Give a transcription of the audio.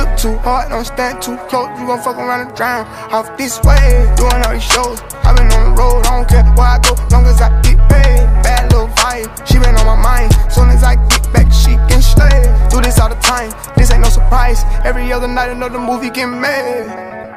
shook too hard, don't stand too close. You gon' fuck around and drown off this way. Doing all these shows, I been on the road. I don't care where I go, long as I get paid. Bad little vibe, she been on my mind. Soon as I get back, she can stay. Do this all the time, this ain't no surprise. Every other night another movie get made.